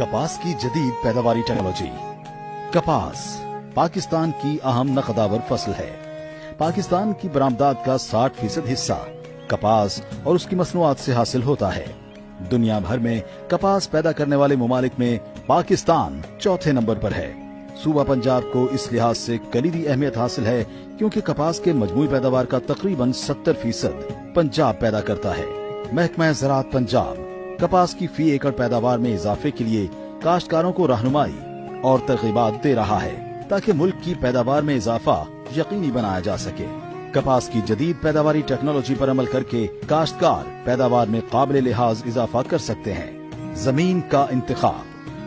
कपास की जदीद पैदावारी टेक्नोलॉजी। कपास पाकिस्तान की अहम नकदावर फसल है। पाकिस्तान की बरामदात का 60% हिस्सा कपास और उसकी मसनूआत से हासिल होता है। दुनिया भर में कपास पैदा करने वाले मुमालिक में पाकिस्तान चौथे नंबर पर है। सूबा पंजाब को इस लिहाज से कलीदी अहमियत हासिल है क्योंकि कपास के मजमूई पैदावार का तकरीबन 70% पंजाब पैदा करता है। महकमा ज़राअत पंजाब कपास की फी एकड़ पैदावार में इजाफे के लिए काश्तकारों को रहनुमाई और तरगीबात दे रहा है ताकि मुल्क की पैदावार में इजाफा यकीनी बनाया जा सके। कपास की जदीद पैदावारी टेक्नोलॉजी पर अमल करके काश्तकार पैदावार में काबिल लिहाज इजाफा कर सकते हैं। जमीन का इंतखाब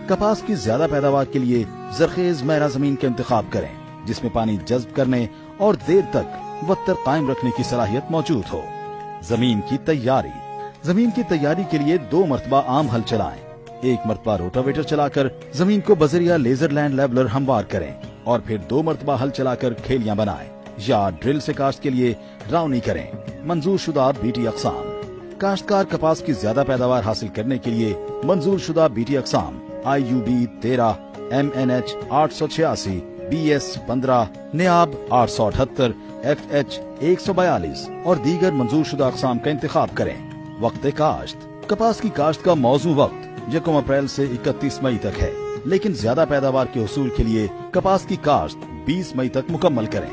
कपास की ज्यादा पैदावार के लिए जरखेज मैरा जमीन का इंतखाब करें जिसमें पानी जज्ब करने और देर तक वत्तर कायम रखने की सलाहियत मौजूद हो। जमीन की तैयारी के लिए 2 मरतबा आम हल चलाएं, 1 मरतबा रोटावेटर चलाकर जमीन को बजरिया लेजर लैंड लेवलर हमवार करें और फिर 2 मरतबा हल चलाकर खेलियां बनाएं या ड्रिल से काश्त के लिए रावनी करें। मंजूर शुदा बीटी अकसाम काश्तकार कपास की ज्यादा पैदावार हासिल करने के लिए मंजूर शुदा बीटी अकसाम IUB 13, MNH 886, BS 15, नयाब 878, FH 142 और दीगर मंजूर शुदा अकसाम का इंतखाब करें। वक्त काश्त कपास की काश्त का मौजू वक्त 1 अप्रैल से 31 मई तक है, लेकिन ज्यादा पैदावार के हसूल के लिए कपास की काश्त 20 मई तक मुकम्मल करें।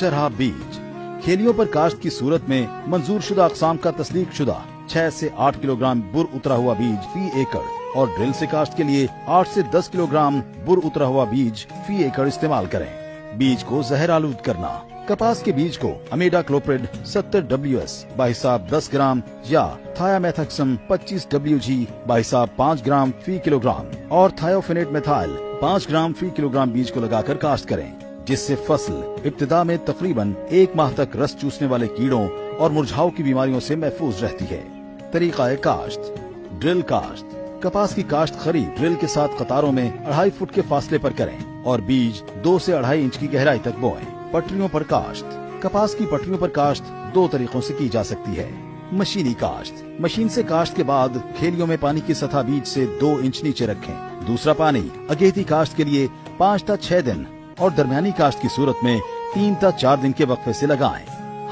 शरह बीज खेलियों पर काश्त की सूरत में मंजूर शुदा अकसाम का तस्दीक शुदा 6 से 8 किलोग्राम बुर उतरा हुआ बीज फी एकड़ और ड्रिल से काश्त के लिए 8 से 10 किलोग्राम बुर उतरा हुआ बीज फी एकड़ इस्तेमाल करें। बीज को जहर आलूद करना कपास के बीज को अमीडा क्लोप्रिड 70 WS बाहिसाब 10 ग्राम या थायामेथक्सम 25 WG बाहिसाब 5 ग्राम फी किलोग्राम और थायोफिनेट मेथाइल 5 ग्राम फी किलोग्राम बीज को लगाकर काश्त करें, जिससे फसल इब्तिदा में तकरीबन 1 माह तक रस चूसने वाले कीड़ों और मुरझाव की बीमारियों से महफूज रहती है। तरीका काश्त ड्रिल काश्त कपास की काश्त खरीद ड्रिल के साथ कतारों में 2.5 फुट के फासले पर करें और बीज 2 से 2.5 इंच की गहराई तक बोएं। पटरियों पर काश्त कपास की पटरियों पर काश्त 2 तरीकों से की जा सकती है। मशीनी काश्त मशीन से काश्त के बाद खेलियों में पानी की सतह बीज से 2 इंच नीचे रखें। दूसरा पानी अगेती काश्त के लिए 5 से 6 दिन और दरमियानी काश्त की सूरत में 3 से 4 दिन के वक्फे से लगाएं।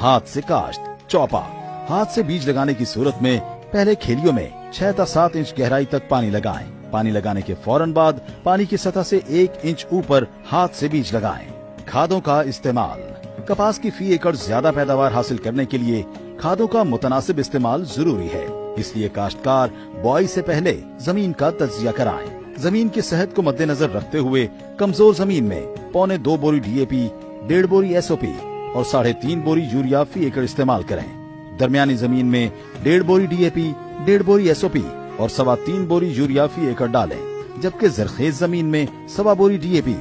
हाथ से काश्त चौपा हाथ से बीज लगाने की सूरत में पहले खेलियों में 6 से 7 इंच गहराई तक पानी लगाएं। पानी लगाने के फौरन बाद पानी की सतह से 1 इंच ऊपर हाथ से बीज लगाएं। खादों का इस्तेमाल कपास की फी एकड़ ज्यादा पैदावार हासिल करने के लिए खादों का मुतनासिब इस्तेमाल जरूरी है, इसलिए काश्तकार बुआई से पहले जमीन का तज्जिया कराएं। जमीन की सेहत को मद्देनजर रखते हुए कमजोर जमीन में 2.25 बोरी DAP, 1.5 बोरी SOP और 3.5 बोरी यूरिया फी एकड़ इस्तेमाल करें। दरमियानी जमीन में 1.5 बोरी DAP, 1.5 बोरी SOP और 3.25 बोरी यूरिया फी एकड़ डालें, जबकि जरखेज जमीन में 1.25 बोरी DAP,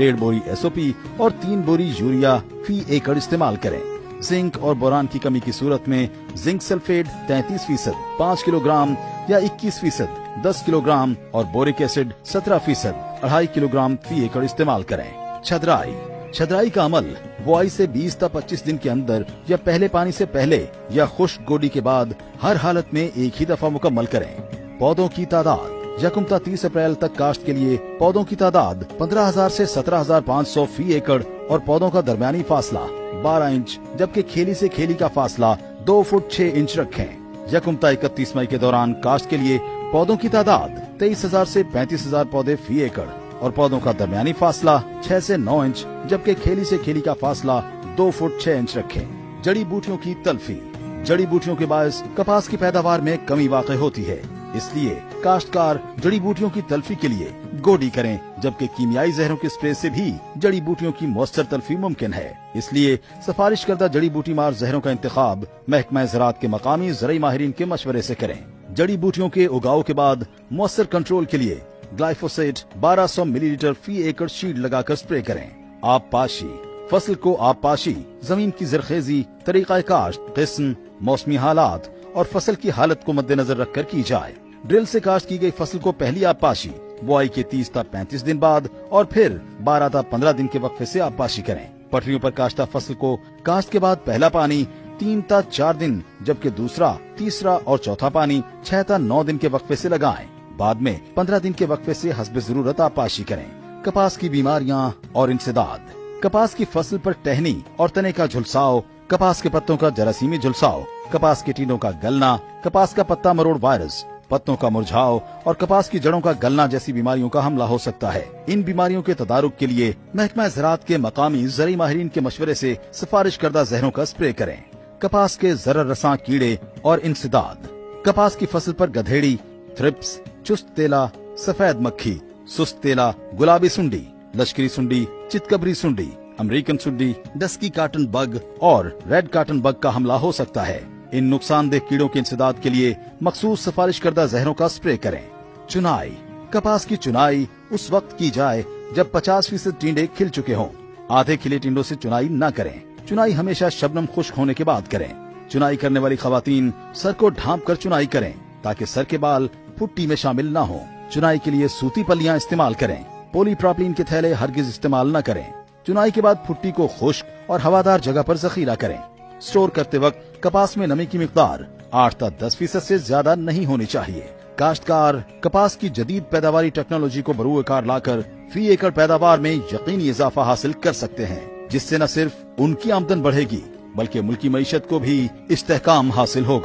1.5 बोरी SOP और 3 बोरी यूरिया फी एकड़ इस्तेमाल करें। जिंक और बोरान की कमी की सूरत में जिंक सल्फेट 33%, 5 किलोग्राम या 21%, 10 किलोग्राम और बोरिक एसिड 17%, 2.5 किलोग्राम फी एकड़ इस्तेमाल करें। छदराई का अमल बुआई से 20 से 25 दिन के अंदर या पहले पानी से पहले या खुश्क गोडी के बाद हर हालत में 1 ही दफा मुकम्मल करें। पौधों की तादाद 30 अप्रैल तक काश्त के लिए पौधों की तादाद 15,000 से 17,500 फी एकड़ और पौधों का दरमियानी फासला 12 इंच, जबकि खेली से खेली का फासला 2 फुट 6 इंच रखें। 31 मई के दौरान काश्त के लिए पौधों की तादाद 23,000 से 35,000 पौधे फी एकड़ और पौधों का दरमियानी फासला 6 से 9 इंच, जबकि खेली से खेली का फासला 2 फुट 6 इंच रखे। जड़ी बूटियों की तलफी जड़ी बूटियों के बायस कपास की पैदावार में कमी वाक़ होती है, इसलिए काश्तकार जड़ी बूटियों की तलफी के लिए गोडी करें, जबकि कीमियाई जहरों के स्प्रे से भी जड़ी बूटियों की मौसर तलफी मुमकिन है। इसलिए सिफारिश करदा जड़ी बूटी मार जहरों का इंतखाब महकमा ज़राअत के मकामी ज़रई माहिरीन के मशवरे से करें। जड़ी बूटियों के उगाव के बाद मौसर कंट्रोल के लिए ग्लाइफोसेट 1200 मिलीलीटर फी एकड़ शीट लगाकर स्प्रे करें। आबपाशी फसल को आबपाशी जमीन की जरखेजी तरीका काश्त किस्म मौसमी हालात और फसल की हालत को मद्देनजर रखकर की जाए। ड्रिल से काश्त की गई फसल को पहली आबपाशी बुआई के 30 से 35 दिन बाद और फिर 12 से 15 दिन के वक्फे से आबपाशी करें। पटरियों पर काश्ता फसल को काश्त के बाद पहला पानी 3 से 4 दिन, जबकि दूसरा, तीसरा और चौथा पानी 6 से 9 दिन के वक्फे से लगाएं। बाद में 15 दिन के वक्फे से हस्बे जरूरत आपाशी करें। कपास की बीमारियां और इंसदाद। कपास की फसल पर टहनी और तने का झुलसाव, कपास के पत्तों का जरासीमी झुलसाव, कपास के टीलों का गलना, कपास का पत्ता मरोड़ वायरस, पत्तों का मुरझाव और कपास की जड़ों का गलना जैसी बीमारियों का हमला हो सकता है। इन बीमारियों के तदारुक के लिए महकमा ज़राअत के मकामी ज़रई माहिरीन के मशवरे से सिफारिश करदा जहरों का स्प्रे करें। कपास के ज़रर रसां कीड़े और इंसदाद। कपास की फसल पर गधेड़ी, थ्रिप्स, चुस्त तेला, सफेद मक्खी, सुस्त तेला, गुलाबी सुंडी, लश्करी सुंडी, चितकबरी सुंडी, अमेरिकन सुंडी, डस्की कार्टन बग और रेड कार्टन बग का हमला हो सकता है। इन नुकसानदेह कीड़ों के इंसदाद के लिए मखसूस सिफारिश करदा जहरों का स्प्रे करें। चुनाई। कपास की चुनाई उस वक्त की जाए जब 50% टिंडे खिल चुके हों। आधे खिले टिंडों से चुनाई न करें। चुनाई हमेशा शबनम खुश्क होने के बाद करें। चुनाई करने वाली खवातीन सर को ढांप कर चुनाई करें ताकि सर के बाल पुट्टी में शामिल न हो। चुनाई के लिए सूती पलियां इस्तेमाल करें। पॉलीप्रोपीलिन के थैले हरगिज इस्तेमाल न करें। चुनाई के बाद फुट्टी को खुश्क और हवादार जगह पर जखीरा करें। स्टोर करते वक्त कपास में नमी की मिकदार 8-10% से ज्यादा नहीं होनी चाहिए। काश्तकार कपास की जदीद पैदावारी टेक्नोलॉजी को बरूएकार लाकर फी एकड़ पैदावार में यकीनी इजाफा हासिल कर सकते हैं, जिससे न सिर्फ उनकी आमदन बढ़ेगी बल्कि मुल्की मईशत को भी इस्तेहकाम हासिल होगा।